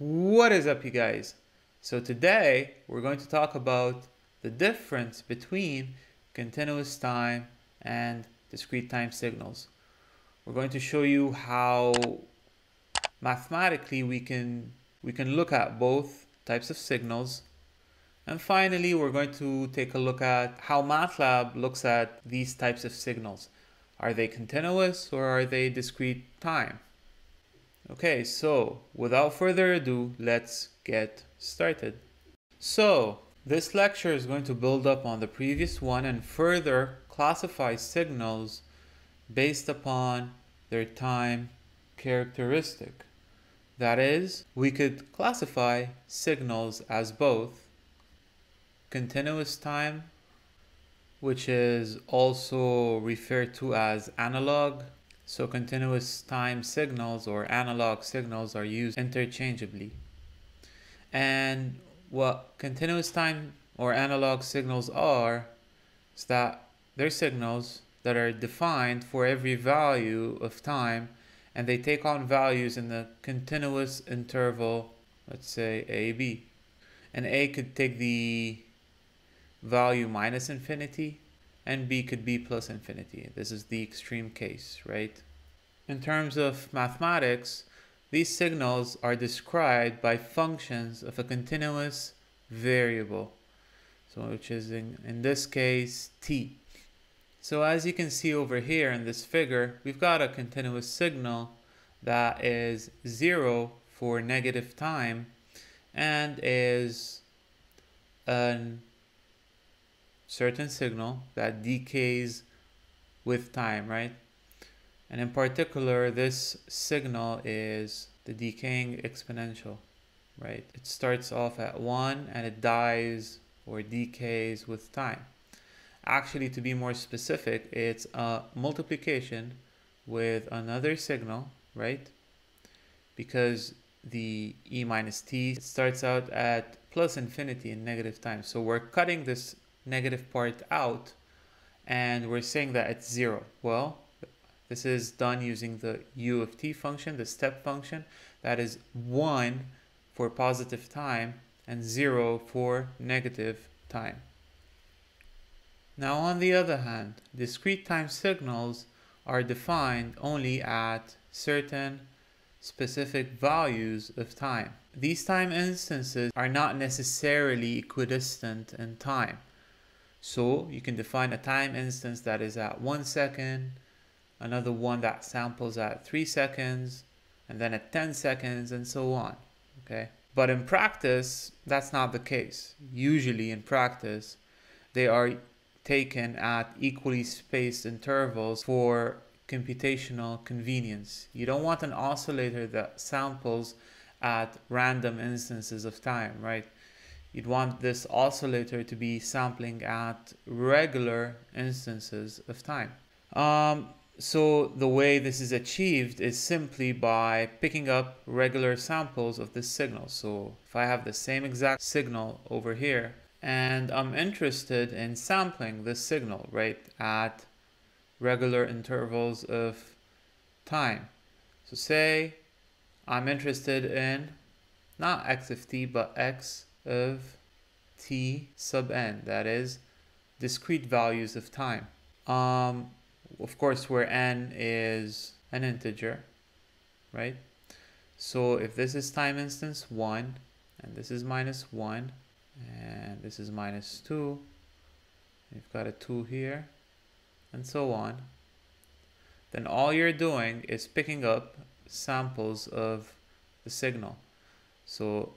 What is up, you guys? So today we're going to talk about the difference between continuous time and discrete time signals. We're going to show you how mathematically we can look at both types of signals. And finally, we're going to take a look at how MATLAB looks at these types of signals. Are they continuous or are they discrete time? Okay, so without further ado, let's get started. So this lecture is going to build up on the previous one and further classify signals based upon their time characteristic. That is, we could classify signals as both continuous time, which is also referred to as analog. So continuous time signals or analog signals are used interchangeably. And what continuous time or analog signals are is that they're signals that are defined for every value of time, and they take on values in the continuous interval, let's say AB. And A could take the value minus infinity, and B could be plus infinity. This is the extreme case, right? In terms of mathematics, these signals are described by functions of a continuous variable, so which is in this case t. So as you can see over here in this figure, we've got a continuous signal that is 0 for negative time and is an certain signal that decays with time, right? And in particular, this signal is the decaying exponential, right? It starts off at 1 and it dies or decays with time. Actually, to be more specific, it's a multiplication with another signal, right? Because the e minus t starts out at plus infinity in negative time. So we're cutting this negative part out and we're saying that it's 0. Well, this is done using the u of t function, the step function, that is 1 for positive time and 0 for negative time. Now, on the other hand, discrete time signals are defined only at certain specific values of time. These time instances are not necessarily equidistant in time. So you can define a time instance that is at 1 second, another one that samples at 3 seconds, and then at 10 seconds, and so on. Okay. But in practice, that's not the case. Usually in practice, they are taken at equally spaced intervals for computational convenience. You don't want an oscillator that samples at random instances of time, right? You'd want this oscillator to be sampling at regular instances of time. So the way this is achieved is simply by picking up regular samples of this signal. So if I have the same exact signal over here and I'm interested in sampling this signal, right, at regular intervals of time. So say I'm interested in not x of t, but x of t sub n, that is discrete values of time. Of course, where n is an integer, right? So if this is time instance 1, and this is minus 1, and this is minus 2, you've got a 2 here, and so on, then all you're doing is picking up samples of the signal. So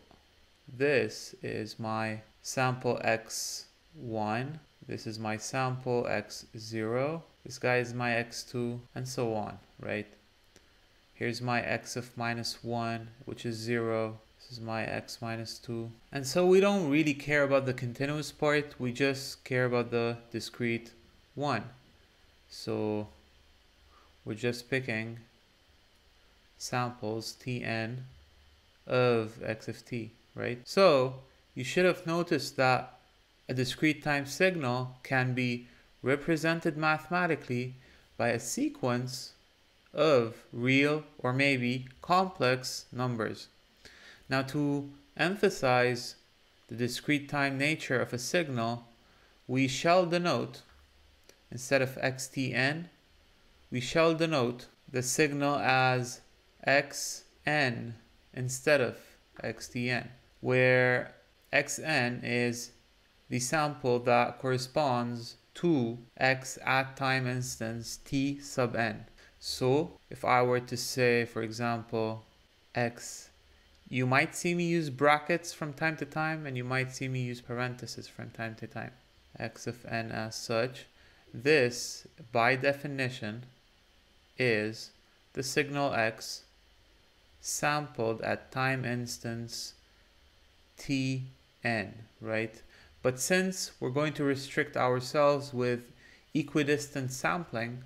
this is my sample x1, this is my sample x0, this guy is my x2, and so on, right? Here's my x of minus 1, which is 0, this is my x minus 2. And so we don't really care about the continuous part, we just care about the discrete one. So we're just picking samples tn of x of t. Right? So you should have noticed that a discrete time signal can be represented mathematically by a sequence of real or maybe complex numbers. Now, to emphasize the discrete time nature of a signal, we shall denote, instead of xtn, we shall denote the signal as xn instead of xtn, where xn is the sample that corresponds to x at time instance t sub n. So if I were to say, for example, x, you might see me use brackets from time to time, and you might see me use parentheses from time to time. X of n as such. This, by definition, is the signal x sampled at time instance t n, right? But since we're going to restrict ourselves with equidistant sampling,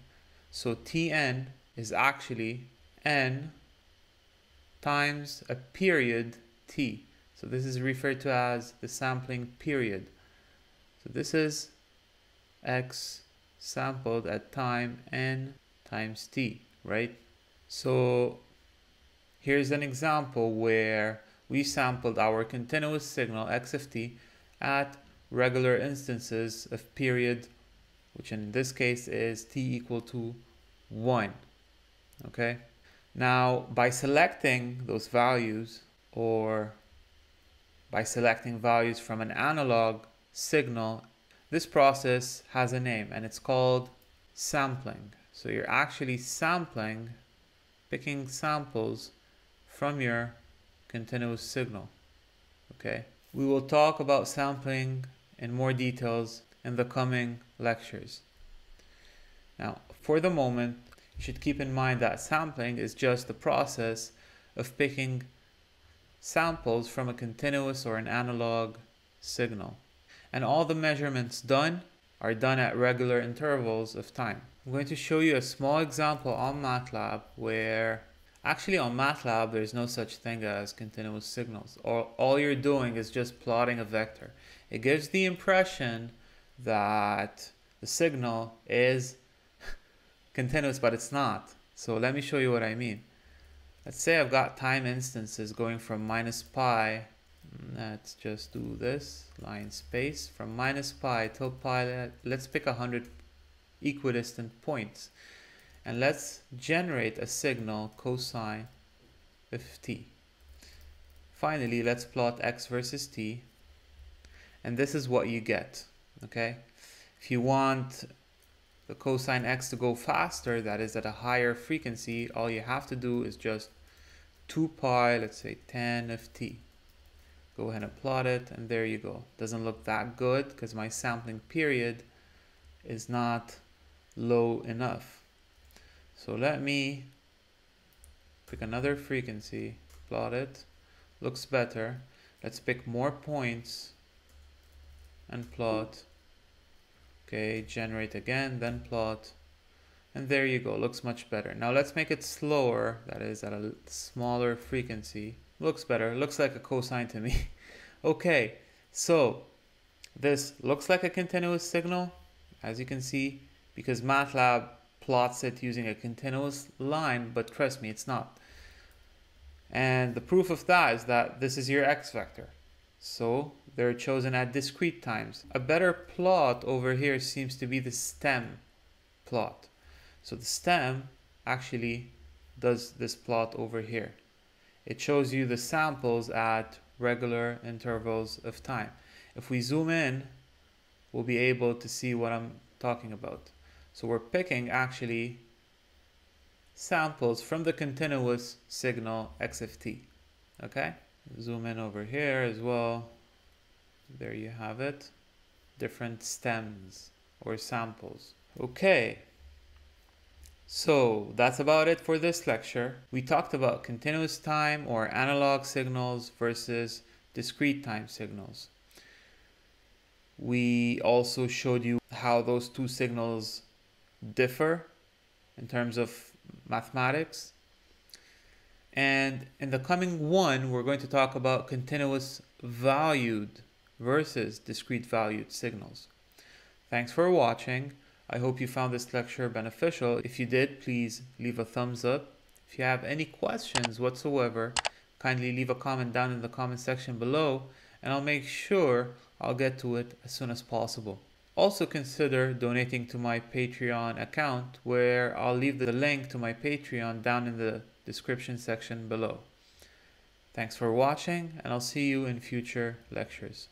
so Tn is actually n times a period t. So this is referred to as the sampling period. So this is x sampled at time n times t, right? So here's an example where we sampled our continuous signal x of t at regular instances of period, which in this case is t equal to 1. Okay, now by selecting those values, or by selecting values from an analog signal, this process has a name and it's called sampling. So you're actually sampling, picking samples from your continuous signal. Okay, we will talk about sampling in more details in the coming lectures. Now, for the moment, you should keep in mind that sampling is just the process of picking samples from a continuous or an analog signal. And all the measurements done are done at regular intervals of time. I'm going to show you a small example on MATLAB where actually on MATLAB, there's no such thing as continuous signals. All you're doing is just plotting a vector. It gives the impression that the signal is continuous, but it's not. So let me show you what I mean. Let's say I've got time instances going from minus pi, let's just do this, line space, from minus pi till pi, let's pick 100 equidistant points. And let's generate a signal cosine of t. Finally, let's plot x versus t. And this is what you get, okay? If you want the cosine x to go faster, that is at a higher frequency, all you have to do is just 2 pi, let's say 10 of t. Go ahead and plot it, and there you go. Doesn't look that good because my sampling period is not low enough. So let me pick another frequency, plot it, looks better. Let's pick more points and plot. Okay, generate again, then plot. And there you go, looks much better. Now let's make it slower, that is at a smaller frequency. Looks better, looks like a cosine to me. Okay, so this looks like a continuous signal, as you can see, because MATLAB plots it using a continuous line, but trust me, it's not. And the proof of that is that this is your x vector. So they're chosen at discrete times. A better plot over here seems to be the stem plot. So the stem actually does this plot over here. It shows you the samples at regular intervals of time. If we zoom in, we'll be able to see what I'm talking about. So we're picking actually samples from the continuous signal x of t. Okay, zoom in over here as well. There you have it, different stems or samples. Okay, so that's about it for this lecture. We talked about continuous time or analog signals versus discrete time signals. We also showed you how those two signals differ in terms of mathematics. And in the coming one, we're going to talk about continuous valued versus discrete valued signals. Thanks for watching. I hope you found this lecture beneficial. If you did, please leave a thumbs up. If you have any questions whatsoever, kindly leave a comment down in the comment section below, and I'll make sure I'll get to it as soon as possible. Also consider donating to my Patreon account, where I'll leave the link to my Patreon down in the description section below. Thanks for watching, and I'll see you in future lectures.